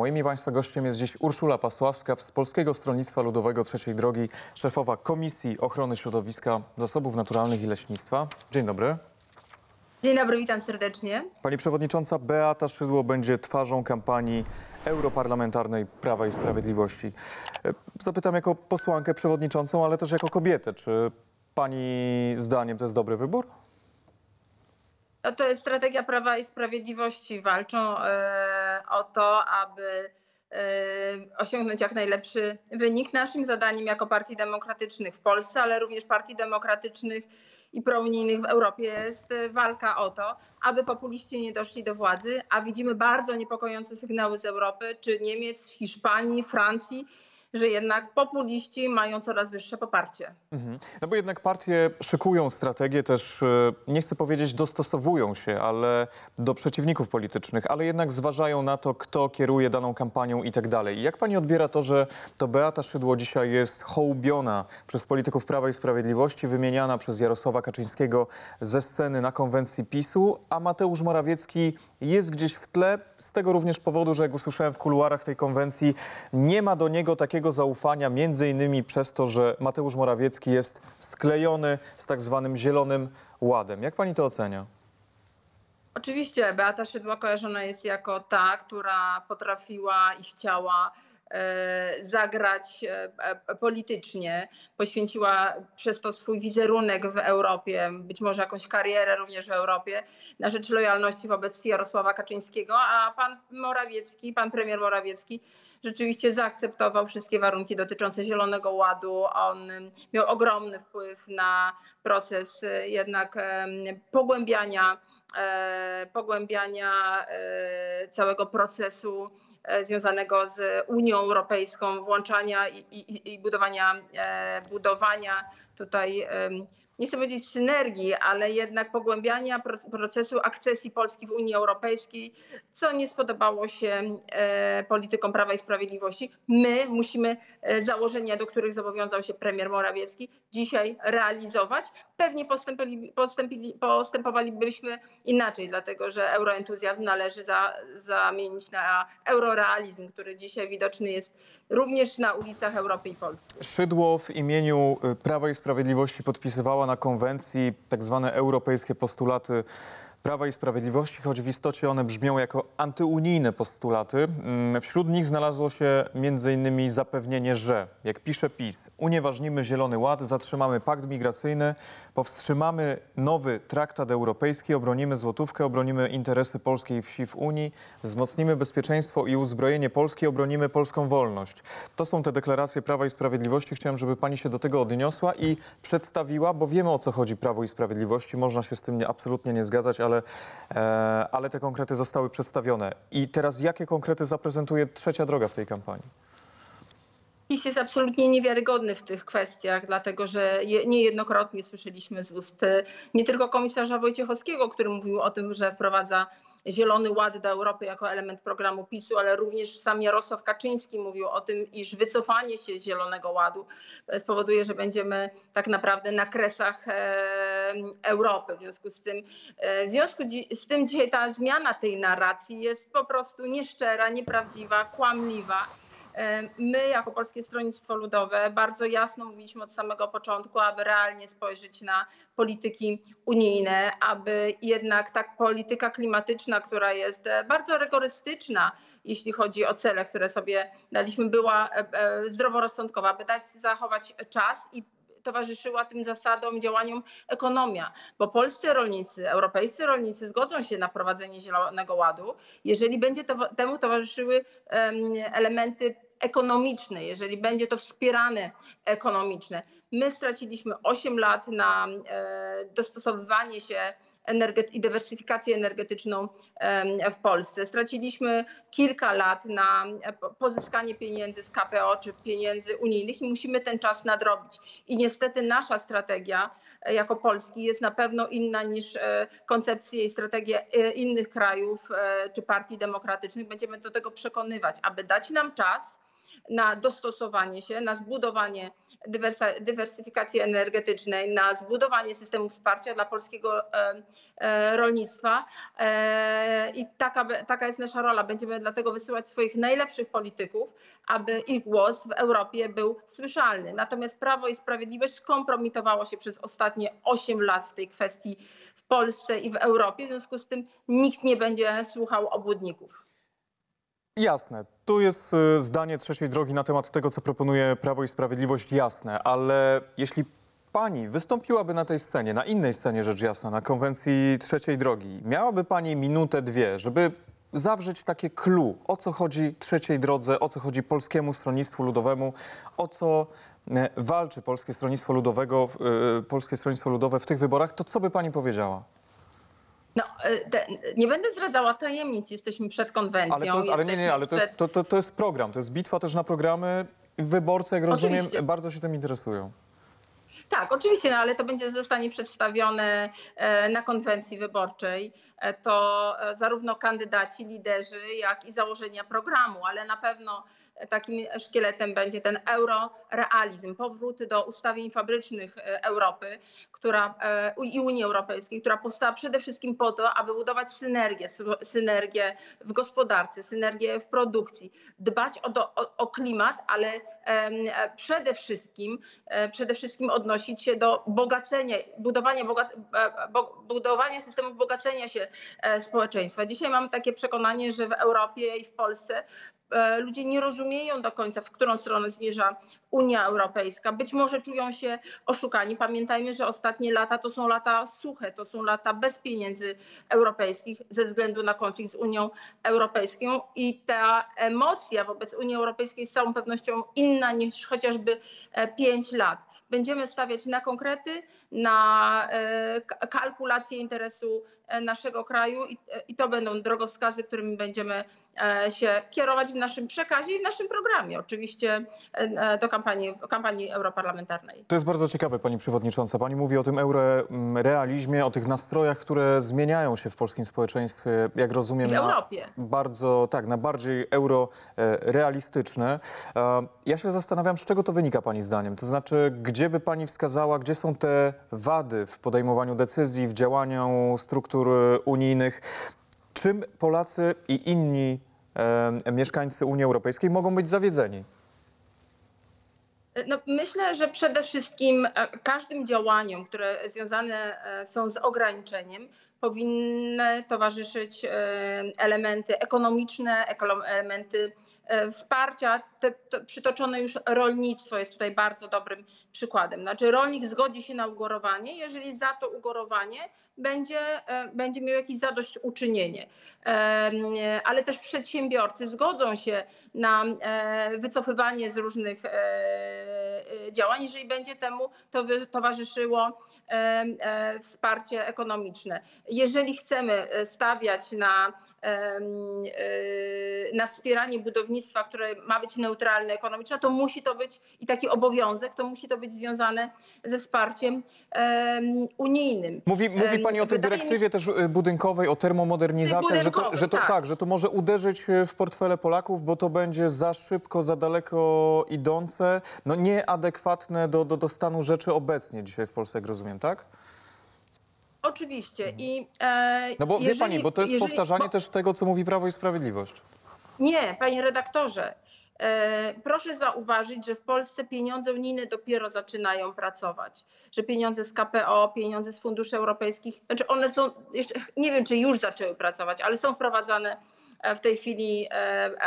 Moim i Państwa gościem jest dziś Urszula Pasławska z Polskiego Stronnictwa Ludowego Trzeciej Drogi, szefowa Komisji Ochrony Środowiska Zasobów Naturalnych i Leśnictwa. Dzień dobry. Dzień dobry, witam serdecznie. Pani przewodnicząca Beata Szydło będzie twarzą kampanii europarlamentarnej Prawa i Sprawiedliwości. Zapytam jako posłankę przewodniczącą, ale też jako kobietę, czy pani zdaniem to jest dobry wybór? No to jest strategia Prawa i Sprawiedliwości. Walczą o to, aby osiągnąć jak najlepszy wynik. Naszym zadaniem jako partii demokratycznych w Polsce, ale również partii demokratycznych i prounijnych w Europie jest walka o to, aby populiści nie doszli do władzy, a widzimy bardzo niepokojące sygnały z Europy, czy Niemiec, Hiszpanii, Francji, że jednak populiści mają coraz wyższe poparcie. No bo jednak partie szykują strategię, też nie chcę powiedzieć dostosowują się, ale do przeciwników politycznych, ale jednak zważają na to, kto kieruje daną kampanią i tak dalej. I jak pani odbiera to, że to Beata Szydło dzisiaj jest hołubiona przez polityków Prawa i Sprawiedliwości, wymieniana przez Jarosława Kaczyńskiego ze sceny na konwencji PiS-u, a Mateusz Morawiecki jest gdzieś w tle, z tego również powodu, że jak usłyszałem w kuluarach tej konwencji, nie ma do niego takiego zaufania, między innymi przez to, że Mateusz Morawiecki jest sklejony z tak zwanym Zielonym Ładem. Jak pani to ocenia? Oczywiście Beata Szydło kojarzona jest jako ta, która potrafiła i chciała zagrać politycznie. Poświęciła przez to swój wizerunek w Europie, być może jakąś karierę również w Europie, na rzecz lojalności wobec Jarosława Kaczyńskiego, a pan premier Morawiecki rzeczywiście zaakceptował wszystkie warunki dotyczące Zielonego Ładu. On miał ogromny wpływ na proces jednak pogłębiania całego procesu związanego z Unią Europejską, włączania i budowania tutaj, nie chcę powiedzieć synergii, ale jednak pogłębiania procesu akcesji Polski w Unii Europejskiej, co nie spodobało się politykom Prawa i Sprawiedliwości. My musimy założenia, do których zobowiązał się premier Morawiecki, dzisiaj realizować. Pewnie postępowalibyśmy inaczej, dlatego że euroentuzjazm należy zamienić na eurorealizm, który dzisiaj widoczny jest również na ulicach Europy i Polski. Szydło w imieniu Prawa i Sprawiedliwości podpisywała na konwencji tak zwane europejskie postulaty Prawa i Sprawiedliwości, choć w istocie one brzmią jako antyunijne postulaty. Wśród nich znalazło się m.in. zapewnienie, że, jak pisze PiS, unieważnimy Zielony Ład, zatrzymamy pakt migracyjny, powstrzymamy nowy traktat europejski, obronimy złotówkę, obronimy interesy polskiej wsi w Unii, wzmocnimy bezpieczeństwo i uzbrojenie Polski, obronimy polską wolność. To są te deklaracje Prawa i Sprawiedliwości. Chciałem, żeby pani się do tego odniosła i przedstawiła, bo wiemy, o co chodzi Prawo i Sprawiedliwości. Można się z tym absolutnie nie zgadzać, ale te konkrety zostały przedstawione. I teraz jakie konkrety zaprezentuje Trzecia Droga w tej kampanii? PiS jest absolutnie niewiarygodny w tych kwestiach, dlatego że niejednokrotnie słyszeliśmy z ust nie tylko komisarza Wojciechowskiego, który mówił o tym, że wprowadza Zielony Ład do Europy jako element programu PiS-u, ale również sam Jarosław Kaczyński mówił o tym, iż wycofanie się z Zielonego Ładu spowoduje, że będziemy tak naprawdę na kresach Europy. W związku z tym dzisiaj ta zmiana tej narracji jest po prostu nieszczera, nieprawdziwa, kłamliwa. My jako Polskie Stronnictwo Ludowe bardzo jasno mówiliśmy od samego początku, aby realnie spojrzeć na polityki unijne, aby jednak ta polityka klimatyczna, która jest bardzo rygorystyczna, jeśli chodzi o cele, które sobie daliśmy, była zdroworozsądkowa, aby zachować czas i towarzyszyła tym zasadom, działaniom ekonomia, bo polscy rolnicy, europejscy rolnicy zgodzą się na prowadzenie Zielonego Ładu, jeżeli będzie temu towarzyszyły elementy ekonomiczne, jeżeli będzie to wspierane ekonomicznie. My straciliśmy 8 lat na dostosowywanie się i dywersyfikację energetyczną w Polsce. Straciliśmy kilka lat na pozyskanie pieniędzy z KPO czy pieniędzy unijnych i musimy ten czas nadrobić. I niestety nasza strategia jako Polski jest na pewno inna niż koncepcje i strategie innych krajów czy partii demokratycznych. Będziemy do tego przekonywać, aby dać nam czas na dostosowanie się, na zbudowanie dywersyfikacji energetycznej, na zbudowanie systemu wsparcia dla polskiego rolnictwa. I taka jest nasza rola. Będziemy dlatego wysyłać swoich najlepszych polityków, aby ich głos w Europie był słyszalny. Natomiast Prawo i Sprawiedliwość skompromitowało się przez ostatnie 8 lat w tej kwestii w Polsce i w Europie. W związku z tym nikt nie będzie słuchał obłudników. Jasne. Tu jest zdanie Trzeciej Drogi na temat tego, co proponuje Prawo i Sprawiedliwość, jasne, ale jeśli pani wystąpiłaby na tej scenie, na innej scenie rzecz jasna, na konwencji Trzeciej Drogi, miałaby pani minutę, dwie, żeby zawrzeć takie clue, o co chodzi Trzeciej Drodze, o co chodzi Polskiemu Stronnictwu Ludowemu, o co walczy Polskie Stronnictwo Ludowe w tych wyborach, to co by pani powiedziała? No, nie będę zdradzała tajemnic, jesteśmy przed konwencją. Ale to jest program, to jest bitwa też na programy. Wyborcy, jak rozumiem, bardzo się tym interesują. Tak, oczywiście, no, ale to zostanie przedstawione na konwencji wyborczej. To zarówno kandydaci, liderzy, jak i założenia programu, ale na pewno takim szkieletem będzie ten eurorealizm, powrót do ustawień fabrycznych Europy i Unii Europejskiej, która powstała przede wszystkim po to, aby budować synergię w gospodarce, synergię w produkcji, dbać o klimat, ale przede wszystkim odnosić się do budowania systemów bogacenia się społeczeństwa. Dzisiaj mam takie przekonanie, że w Europie i w Polsce ludzie nie rozumieją do końca, w którą stronę zmierza Unia Europejska. Być może czują się oszukani. Pamiętajmy, że ostatnie lata to są lata suche, to są lata bez pieniędzy europejskich ze względu na konflikt z Unią Europejską. I ta emocja wobec Unii Europejskiej jest z całą pewnością inna niż chociażby 5 lat. Będziemy stawiać na konkrety, na kalkulację interesu naszego kraju i to będą drogowskazy, którymi będziemy się kierować w naszym przekazie i w naszym programie, oczywiście do kampanii europarlamentarnej. To jest bardzo ciekawe, pani przewodnicząca. Pani mówi o tym eurorealizmie, o tych nastrojach, które zmieniają się w polskim społeczeństwie, jak rozumiem, w Europie. Bardzo, tak, na bardziej eurorealistyczne. Ja się zastanawiam, z czego to wynika pani zdaniem? To znaczy, gdzie by pani wskazała, gdzie są te wady w podejmowaniu decyzji, w działaniu struktur unijnych? Czym Polacy i inni mieszkańcy Unii Europejskiej mogą być zawiedzeni? No, myślę, że przede wszystkim każdym działaniom, które związane są z ograniczeniem, powinny towarzyszyć elementy ekonomiczne, elementy wsparcia. Przytoczone już rolnictwo jest tutaj bardzo dobrym przykładem. Znaczy rolnik zgodzi się na ugorowanie, jeżeli za to ugorowanie będzie miał jakieś zadośćuczynienie. Ale też przedsiębiorcy zgodzą się na wycofywanie z różnych działań, jeżeli będzie temu towarzyszyło wsparcie ekonomiczne. Jeżeli chcemy stawiać na wspieranie budownictwa, które ma być neutralne ekonomicznie, to musi to być i taki obowiązek, to musi to być związane ze wsparciem unijnym. Mówi pani o tej dyrektywie też budynkowej, o termomodernizacji, że to może uderzyć w portfele Polaków, bo to będzie za szybko, za daleko idące, no nieadekwatne do stanu rzeczy obecnie dzisiaj w Polsce, jak rozumiem, tak? Oczywiście. I, no bo wie pani, bo to jest powtarzanie też tego, co mówi Prawo i Sprawiedliwość. Nie, panie redaktorze. Proszę zauważyć, że w Polsce pieniądze unijne dopiero zaczynają pracować. Że pieniądze z KPO, pieniądze z funduszy europejskich, znaczy one są, jeszcze, nie wiem, czy już zaczęły pracować, ale są wprowadzane w tej chwili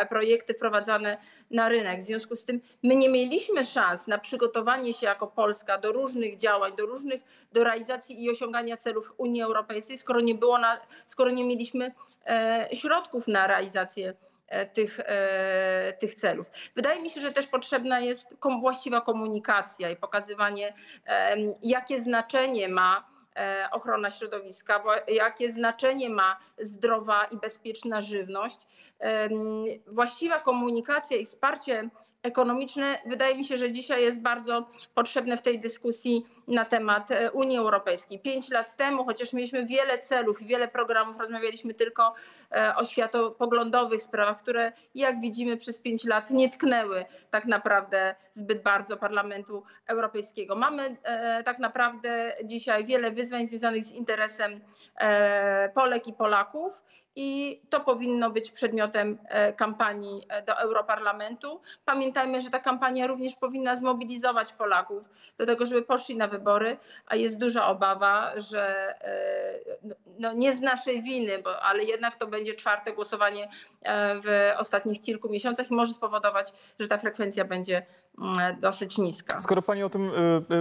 projekty wprowadzane na rynek. W związku z tym my nie mieliśmy szans na przygotowanie się jako Polska do różnych działań, do realizacji i osiągania celów Unii Europejskiej, skoro nie mieliśmy środków na realizację tych celów. Wydaje mi się, że też potrzebna jest właściwa komunikacja i pokazywanie, jakie znaczenie ma ochrona środowiska, jakie znaczenie ma zdrowa i bezpieczna żywność. Właściwa komunikacja i wsparcie ekonomiczne, wydaje mi się, że dzisiaj jest bardzo potrzebne w tej dyskusji na temat Unii Europejskiej. 5 lat temu, chociaż mieliśmy wiele celów i wiele programów, rozmawialiśmy tylko o światopoglądowych sprawach, które jak widzimy przez 5 lat nie tknęły tak naprawdę zbyt bardzo Parlamentu Europejskiego. Mamy tak naprawdę dzisiaj wiele wyzwań związanych z interesem Polek i Polaków i to powinno być przedmiotem kampanii do Europarlamentu. Pamiętajmy, że ta kampania również powinna zmobilizować Polaków do tego, żeby poszli na wybory, a jest duża obawa, że no nie z naszej winy, ale jednak to będzie czwarte głosowanie w ostatnich kilku miesiącach i może spowodować, że ta frekwencja będzie dosyć niska. Skoro pani o tym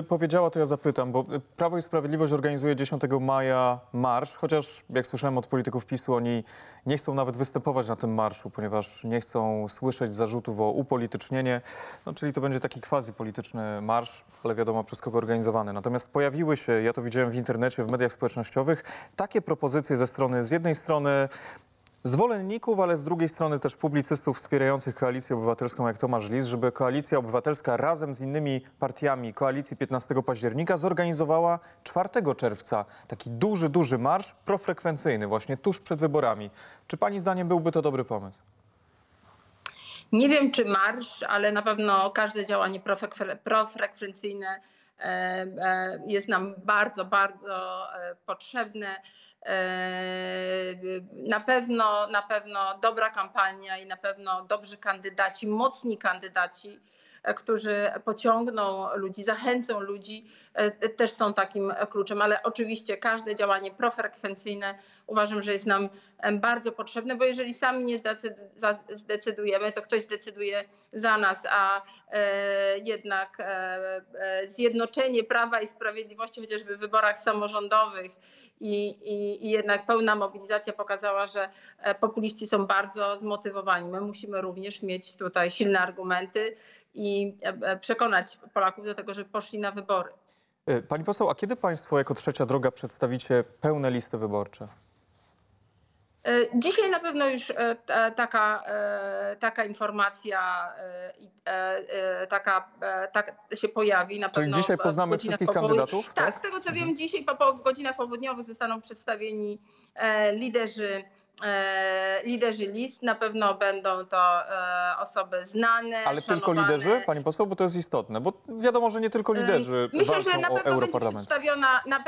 powiedziała, to ja zapytam, bo Prawo i Sprawiedliwość organizuje 10 maja marsz, chociaż jak słyszałem od polityków PiS-u, oni nie chcą nawet występować na tym marszu, ponieważ nie chcą słyszeć zarzutów o upolitycznienie, no, czyli to będzie taki quasi-polityczny marsz, ale wiadomo przez kogo organizowany. Natomiast pojawiły się, ja to widziałem w internecie, w mediach społecznościowych, takie propozycje ze strony z jednej strony zwolenników, ale z drugiej strony też publicystów wspierających Koalicję Obywatelską jak Tomasz Lis, żeby Koalicja Obywatelska razem z innymi partiami koalicji 15 października zorganizowała 4 czerwca taki duży marsz profrekwencyjny właśnie tuż przed wyborami. Czy pani zdaniem byłby to dobry pomysł? Nie wiem czy marsz, ale na pewno każde działanie profrekwencyjne jest nam bardzo potrzebne. Na pewno dobra kampania i na pewno dobrzy kandydaci, mocni kandydaci, którzy pociągną ludzi, zachęcą ludzi, też są takim kluczem. Ale oczywiście każde działanie profrekwencyjne uważam, że jest nam bardzo potrzebne, bo jeżeli sami nie zdecydujemy, to ktoś zdecyduje za nas, a jednak zjednoczenie Prawa i Sprawiedliwości chociażby w wyborach samorządowych i jednak pełna mobilizacja pokazała, że populiści są bardzo zmotywowani. My musimy również mieć tutaj silne argumenty i przekonać Polaków do tego, żeby poszli na wybory. Pani poseł, a kiedy państwo jako Trzecia Droga przedstawicie pełne listy wyborcze? Dzisiaj na pewno już taka informacja się pojawi. Na pewno. Czyli dzisiaj poznamy wszystkich kandydatów? Tak, z tego co wiem, dzisiaj w godzinach popołudniowych zostaną przedstawieni liderzy list. Na pewno będą to osoby znane, ale szanowane. Tylko liderzy, pani poseł, bo to jest istotne, bo wiadomo, że nie tylko liderzy walczą o Europarlament. Na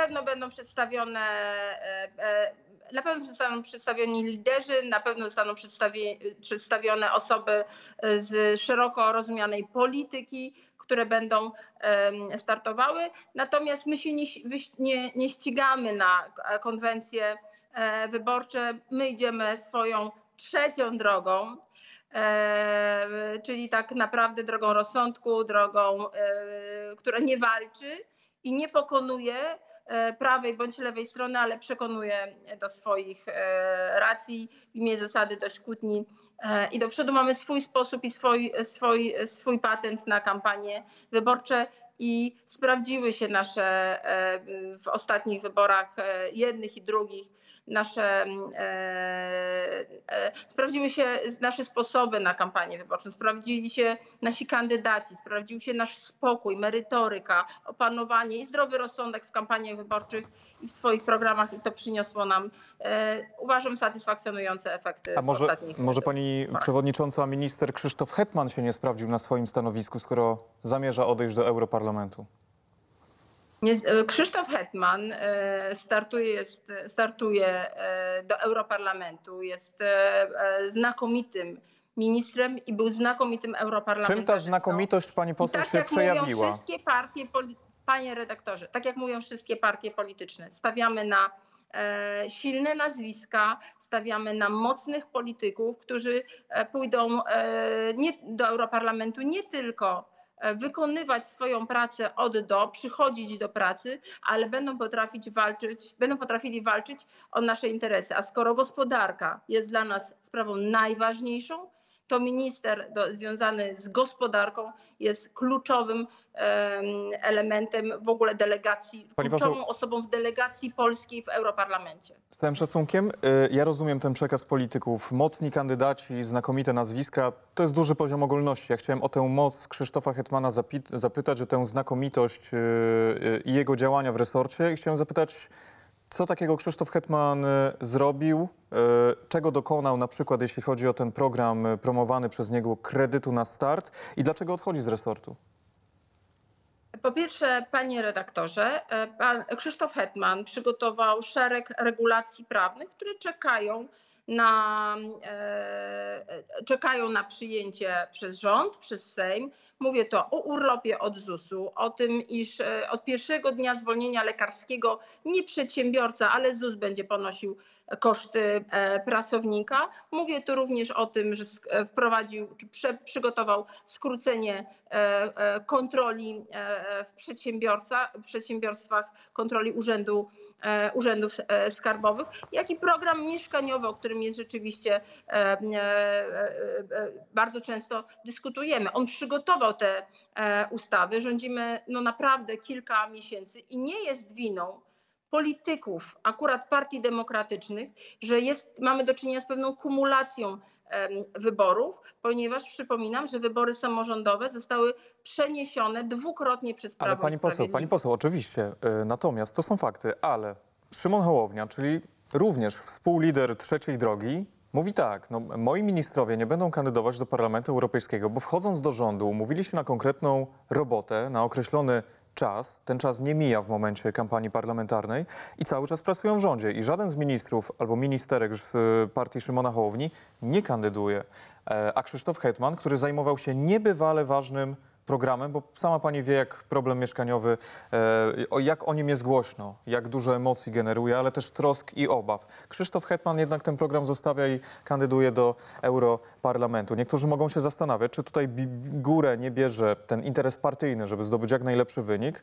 pewno zostaną przedstawieni liderzy, na pewno zostaną przedstawione osoby z szeroko rozumianej polityki, które będą startowały. Natomiast my się nie ścigamy na konwencje wyborcze. My idziemy swoją trzecią drogą, czyli tak naprawdę drogą rozsądku, drogą, która nie walczy i nie pokonuje prawej bądź lewej strony, ale przekonuje do swoich racji w imię zasady dość kłótni i do przodu. Mamy swój sposób i swój patent na kampanie wyborcze i sprawdziły się nasze w ostatnich wyborach jednych i drugich, sprawdziły się nasze sposoby na kampanię wyborczą, sprawdzili się nasi kandydaci, sprawdził się nasz spokój, merytoryka, opanowanie i zdrowy rozsądek w kampaniach wyborczych i w swoich programach i to przyniosło nam, uważam, satysfakcjonujące efekty. A może pani przewodnicząca, minister Krzysztof Hetman się nie sprawdził na swoim stanowisku, skoro zamierza odejść do Europarlamentu? Krzysztof Hetman startuje do Europarlamentu, jest znakomitym ministrem i był znakomitym europarlamentarzystą. Czym ta znakomitość, pani poseł, tak się przejawiła? Panie redaktorze, tak jak mówią wszystkie partie polityczne, stawiamy na silne nazwiska, stawiamy na mocnych polityków, którzy pójdą do Europarlamentu nie tylko wykonywać swoją pracę przychodzić do pracy, ale będą potrafili walczyć o nasze interesy. A skoro gospodarka jest dla nas sprawą najważniejszą, to minister związany z gospodarką jest kluczowym elementem w ogóle delegacji, kluczową osobą w delegacji polskiej w Europarlamencie. Z całym szacunkiem, ja rozumiem ten przekaz polityków. Mocni kandydaci, znakomite nazwiska, to jest duży poziom ogólności. Ja chciałem o tę moc Krzysztofa Hetmana zapytać, o tę znakomitość i jego działania w resorcie i chciałem zapytać, co takiego Krzysztof Hetman zrobił, czego dokonał na przykład, jeśli chodzi o ten program promowany przez niego kredytu na start i dlaczego odchodzi z resortu? Po pierwsze, panie redaktorze, pan Krzysztof Hetman przygotował szereg regulacji prawnych, które czekają na przyjęcie przez rząd, przez Sejm. Mówię to o urlopie od ZUS-u, o tym, iż od pierwszego dnia zwolnienia lekarskiego nie przedsiębiorca, ale ZUS będzie ponosił koszty pracownika. Mówię tu również o tym, że wprowadził, czy przygotował skrócenie kontroli w przedsiębiorstwach, kontroli urzędów skarbowych, jak i program mieszkaniowy, o którym jest rzeczywiście bardzo często dyskutujemy. On przygotował te ustawy. Rządzimy no naprawdę kilka miesięcy i nie jest winą polityków, akurat partii demokratycznych, że mamy do czynienia z pewną kumulacją wyborów, ponieważ przypominam, że wybory samorządowe zostały przeniesione dwukrotnie przez Prawo i Sprawiedliwość. Ale pani poseł, oczywiście, natomiast to są fakty, ale Szymon Hołownia, czyli również współlider Trzeciej Drogi, mówi tak, no, moi ministrowie nie będą kandydować do Parlamentu Europejskiego, bo wchodząc do rządu umówili się na konkretną robotę, na określony czas, ten czas nie mija w momencie kampanii parlamentarnej i cały czas pracują w rządzie i żaden z ministrów albo ministerek z partii Szymona Hołowni nie kandyduje. A Krzysztof Hetman, który zajmował się niebywale ważnym programem, bo sama pani wie, jak problem mieszkaniowy, jak o nim jest głośno, jak dużo emocji generuje, ale też trosk i obaw. Krzysztof Hetman jednak ten program zostawia i kandyduje do Europarlamentu. Niektórzy mogą się zastanawiać, czy tutaj górę nie bierze ten interes partyjny, żeby zdobyć jak najlepszy wynik,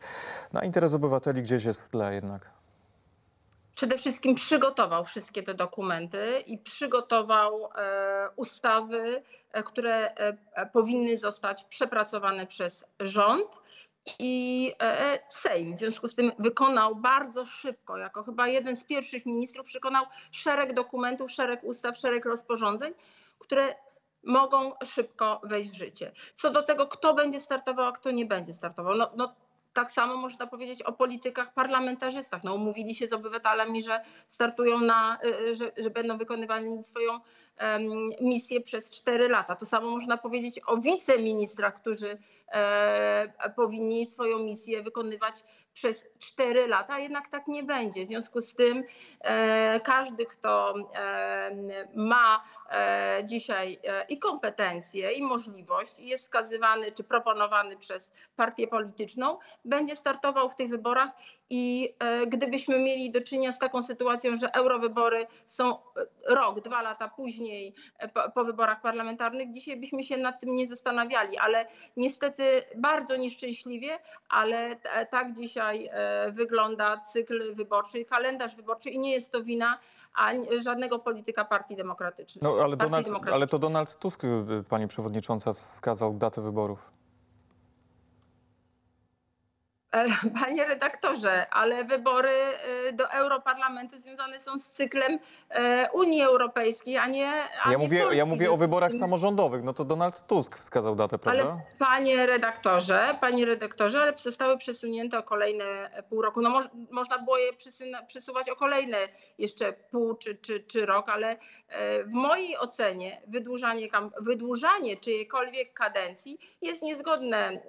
a interes obywateli gdzieś jest w tle jednak. Przede wszystkim przygotował wszystkie te dokumenty i przygotował ustawy, które powinny zostać przepracowane przez rząd i Sejm. W związku z tym wykonał bardzo szybko, jako chyba jeden z pierwszych ministrów, wykonał szereg dokumentów, szereg ustaw, szereg rozporządzeń, które mogą szybko wejść w życie. Co do tego, kto będzie startował, a kto nie będzie startował. Tak samo można powiedzieć o politykach, parlamentarzystach. No, umówili się z obywatelami, że startują że będą wykonywali swoją misję przez 4 lata. To samo można powiedzieć o wiceministrach, którzy powinni swoją misję wykonywać przez 4 lata, jednak tak nie będzie. W związku z tym każdy, kto ma dzisiaj i kompetencje, i możliwość, i jest skazywany czy proponowany przez partię polityczną, będzie startował w tych wyborach i gdybyśmy mieli do czynienia z taką sytuacją, że eurowybory są rok, 2 lata później po wyborach parlamentarnych, dzisiaj byśmy się nad tym nie zastanawiali, ale niestety bardzo nieszczęśliwie, ale tak dzisiaj wygląda cykl wyborczy i kalendarz wyborczy i nie jest to wina żadnego polityka partii demokratycznej. No, ale to Donald Tusk, pani przewodnicząca, wskazał datę wyborów. Panie redaktorze, ale wybory do Europarlamentu związane są z cyklem Unii Europejskiej, a nie ja mówię o wyborach samorządowych. No to Donald Tusk wskazał datę, prawda? Ale panie redaktorze, ale zostały przesunięte o kolejne pół roku. No można było je przesuwać o kolejne jeszcze pół czy rok, ale w mojej ocenie wydłużanie czyjejkolwiek kadencji jest niezgodne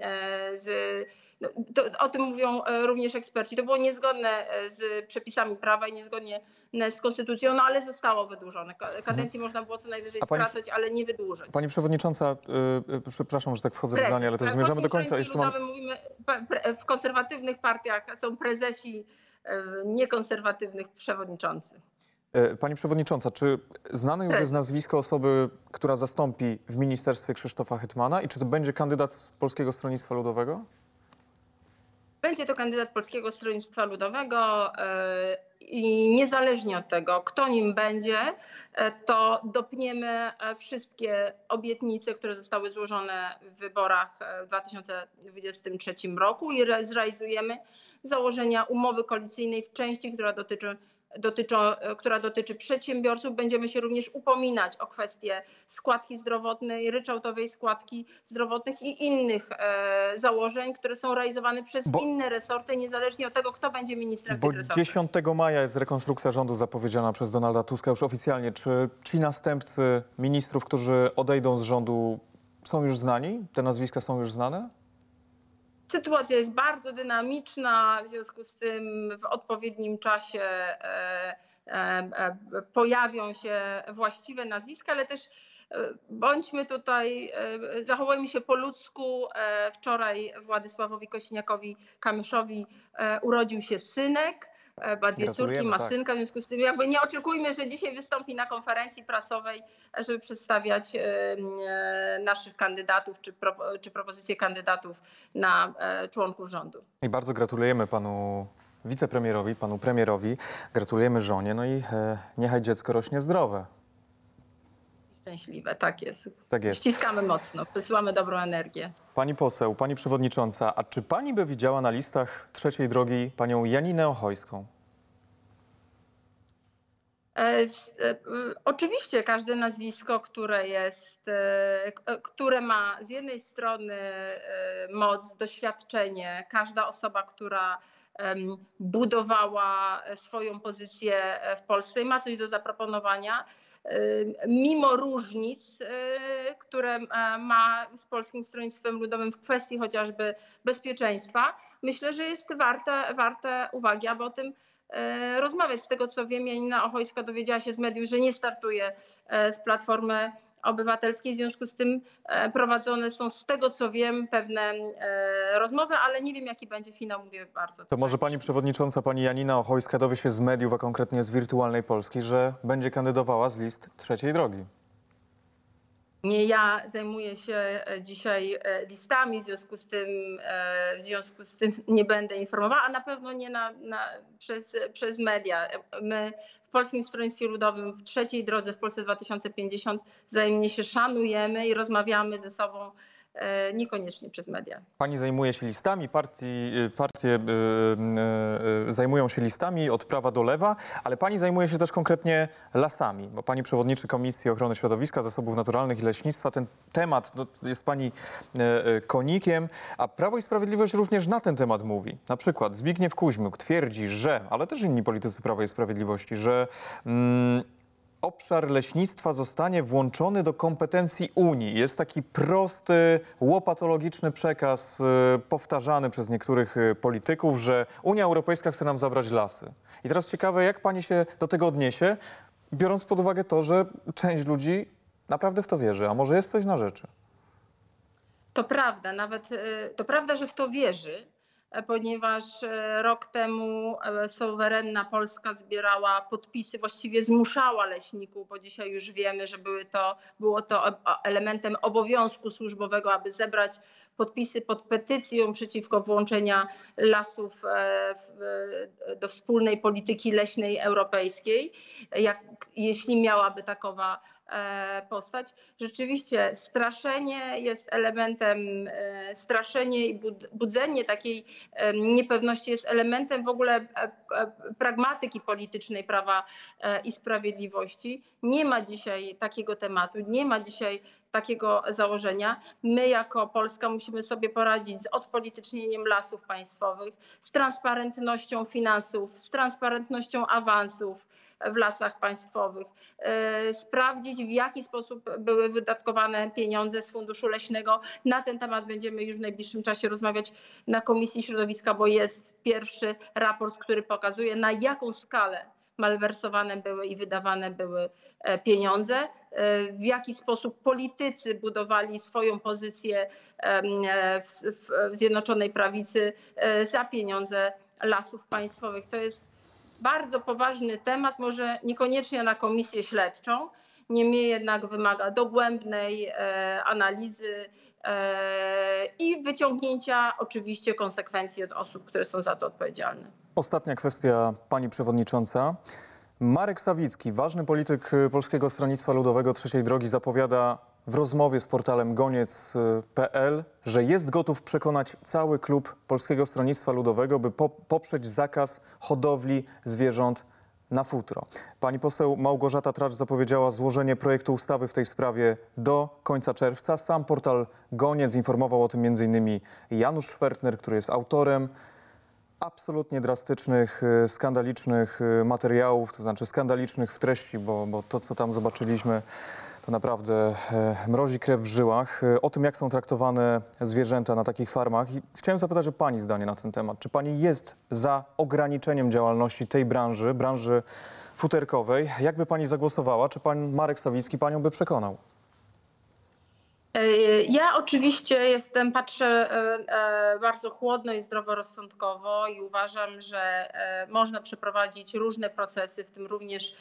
o tym mówią również eksperci. To było niezgodne z przepisami prawa i niezgodnie z konstytucją, no ale zostało wydłużone. Kadencji można było co najwyżej skracać, ale nie wydłużyć. Pani przewodnicząca, przepraszam, że tak wchodzę w zdanie, ale też zmierzamy do końca. Jeszcze mówimy, w konserwatywnych partiach są prezesi, niekonserwatywnych przewodniczący. Pani przewodnicząca, czy znane już jest nazwisko osoby, która zastąpi w ministerstwie Krzysztofa Hetmana i czy to będzie kandydat z Polskiego Stronnictwa Ludowego? Będzie to kandydat Polskiego Stronnictwa Ludowego i niezależnie od tego, kto nim będzie, to dopniemy wszystkie obietnice, które zostały złożone w wyborach w 2023 roku i zrealizujemy założenia umowy koalicyjnej w części, która dotyczy przedsiębiorców. Będziemy się również upominać o kwestie składki zdrowotnej, ryczałtowej składki zdrowotnych i innych założeń, które są realizowane przez inne resorty, niezależnie od tego, kto będzie ministrem tych resortów. 10 maja jest rekonstrukcja rządu zapowiedziana przez Donalda Tuska już oficjalnie. Czy ci następcy ministrów, którzy odejdą z rządu, są już znani? Te nazwiska są już znane? Sytuacja jest bardzo dynamiczna, w związku z tym w odpowiednim czasie pojawią się właściwe nazwiska, ale też bądźmy tutaj, zachowujmy się po ludzku. Wczoraj Władysławowi Kosiniakowi Kamyszowi urodził się synek, ma dwie córki, ma synka, w związku z tym jakby nie oczekujmy, że dzisiaj wystąpi na konferencji prasowej, żeby przedstawiać naszych kandydatów czy propozycje kandydatów na członków rządu. I bardzo gratulujemy panu wicepremierowi, panu premierowi, gratulujemy żonie, no i niechaj dziecko rośnie zdrowe. Szczęśliwe, tak jest. Tak jest. Ściskamy mocno, wysyłamy dobrą energię. Pani poseł, pani przewodnicząca, a czy pani by widziała na listach Trzeciej Drogi panią Janinę Ochojską? Oczywiście każde nazwisko, które ma z jednej strony moc, doświadczenie, każda osoba, która budowała swoją pozycję w Polsce i ma coś do zaproponowania, mimo różnic, które ma z Polskim Stronnictwem Ludowym w kwestii chociażby bezpieczeństwa, myślę, że jest warte uwagi, aby o tym rozmawiać. Z tego co wiem, Janina Ochojska dowiedziała się z mediów, że nie startuje z Platformy Obywatelskiej, w związku z tym prowadzone są, z tego co wiem, pewne rozmowy, ale nie wiem, jaki będzie finał, mówię bardzo. To może pani przewodnicząca, pani Janina Ochojska dowie się z mediów, a konkretnie z Wirtualnej Polski, że będzie kandydowała z list Trzeciej Drogi. Nie ja zajmuję się dzisiaj listami, w związku z tym nie będę informowała, a na pewno nie przez media. My w Polskim Stronnictwie Ludowym, w Trzeciej Drodze, w Polsce 2050 wzajemnie się szanujemy i rozmawiamy ze sobą, niekoniecznie przez media. Pani zajmuje się listami, partie zajmują się listami od prawa do lewa, ale pani zajmuje się też konkretnie lasami, bo pani przewodniczy Komisji Ochrony Środowiska, Zasobów Naturalnych i Leśnictwa. Ten temat jest pani konikiem, a Prawo i Sprawiedliwość również na ten temat mówi. Na przykład Zbigniew Kuźmiuk twierdzi, że, ale też inni politycy Prawa i Sprawiedliwości, że obszar leśnictwa zostanie włączony do kompetencji Unii. Jest taki prosty, łopatologiczny przekaz powtarzany przez niektórych polityków, że Unia Europejska chce nam zabrać lasy. I teraz ciekawe, jak pani się do tego odniesie, biorąc pod uwagę to, że część ludzi naprawdę w to wierzy, a może jest coś na rzeczy? To prawda, nawet to prawda, że w to wierzy, ponieważ rok temu suwerenna Polska zbierała podpisy, właściwie zmuszała leśników, bo dzisiaj już wiemy, że było to elementem obowiązku służbowego, aby zebrać podpisy pod petycją przeciwko włączenia lasów do wspólnej polityki leśnej europejskiej, jeśli miałaby takowa postać. Rzeczywiście straszenie jest elementem, straszenie i budzenie takiej niepewności jest elementem w ogóle pragmatyki politycznej Prawa i Sprawiedliwości. Nie ma dzisiaj takiego tematu, nie ma dzisiaj takiego założenia. My jako Polska musimy sobie poradzić z odpolitycznieniem lasów państwowych, z transparentnością finansów, z transparentnością awansów w lasach państwowych. Sprawdzić, w jaki sposób były wydatkowane pieniądze z Funduszu Leśnego. Na ten temat będziemy już w najbliższym czasie rozmawiać na Komisji Środowiska, bo jest pierwszy raport, który pokazuje, na jaką skalę malwersowane były i wydawane były pieniądze, w jaki sposób politycy budowali swoją pozycję w Zjednoczonej Prawicy za pieniądze lasów państwowych. To jest bardzo poważny temat, może niekoniecznie na komisję śledczą, Niemniej jednak wymaga dogłębnej analizy i wyciągnięcia oczywiście konsekwencji od osób, które są za to odpowiedzialne. Ostatnia kwestia, pani przewodnicząca. Marek Sawicki, ważny polityk Polskiego Stronnictwa Ludowego Trzeciej Drogi, zapowiada w rozmowie z portalem Goniec.pl, że jest gotów przekonać cały klub Polskiego Stronnictwa Ludowego, by poprzeć zakaz hodowli zwierząt na futro. Pani poseł Małgorzata Tracz zapowiedziała złożenie projektu ustawy w tej sprawie do końca czerwca. Sam portal Goniec informował o tym m.in. Janusz Szwertner, który jest autorem absolutnie drastycznych, skandalicznych materiałów, to znaczy skandalicznych w treści, bo to, co tam zobaczyliśmy, to naprawdę mrozi krew w żyłach. O tym, jak są traktowane zwierzęta na takich farmach. I chciałem zapytać o pani zdanie na ten temat. Czy pani jest za ograniczeniem działalności tej branży, branży futerkowej? Jak by pani zagłosowała? Czy pan Marek Sawicki panią by przekonał? Ja oczywiście patrzę bardzo chłodno i zdroworozsądkowo i uważam, że można przeprowadzić różne procesy, w tym również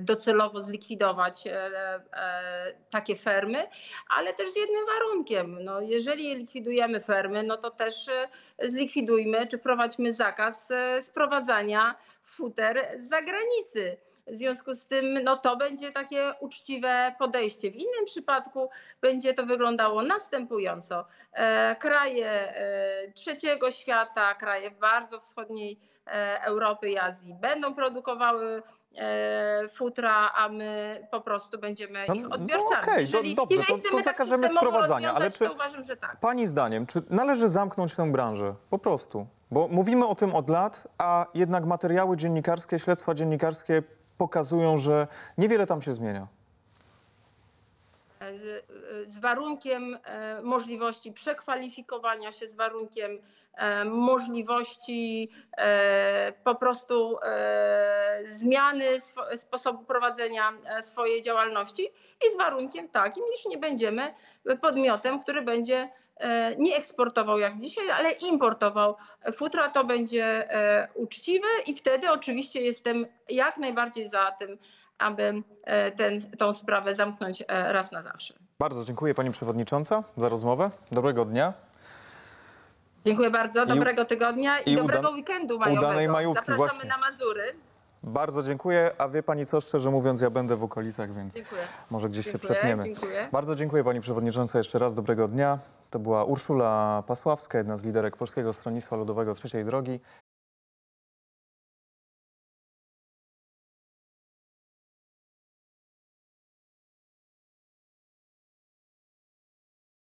docelowo zlikwidować takie fermy, ale też z jednym warunkiem. No, jeżeli likwidujemy fermy, no to też zlikwidujmy czy wprowadźmy zakaz sprowadzania futer z zagranicy. W związku z tym no, to będzie takie uczciwe podejście. W innym przypadku będzie to wyglądało następująco. Kraje trzeciego świata, kraje bardzo wschodniej Europy i Azji będą produkowały futra, a my po prostu będziemy ich odbiorcami. No, jeżeli zakażemy sprowadzania, ale czy uważam, że tak. Pani zdaniem, czy należy zamknąć tę branżę? Po prostu. Bo mówimy o tym od lat, a jednak materiały dziennikarskie, śledztwa dziennikarskie pokazują, że niewiele tam się zmienia. Z warunkiem możliwości przekwalifikowania się, z warunkiem możliwości po prostu zmiany sposobu prowadzenia swojej działalności i z warunkiem takim, iż nie będziemy podmiotem, który będzie nie eksportował jak dzisiaj, ale importował futra. To będzie uczciwe i wtedy oczywiście jestem jak najbardziej za tym, aby tą sprawę zamknąć raz na zawsze. Bardzo dziękuję pani przewodnicząca za rozmowę. Dobrego dnia. Dziękuję bardzo. Dobrego tygodnia i dobrego weekendu majowego. Udanej majówki. Zapraszamy właśnie na Mazury. Bardzo dziękuję. A wie pani co, szczerze mówiąc, ja będę w okolicach, więc może gdzieś się przetniemy. Bardzo dziękuję pani przewodnicząca. Jeszcze raz dobrego dnia. To była Urszula Pasławska, jedna z liderek Polskiego Stronnictwa Ludowego Trzeciej Drogi.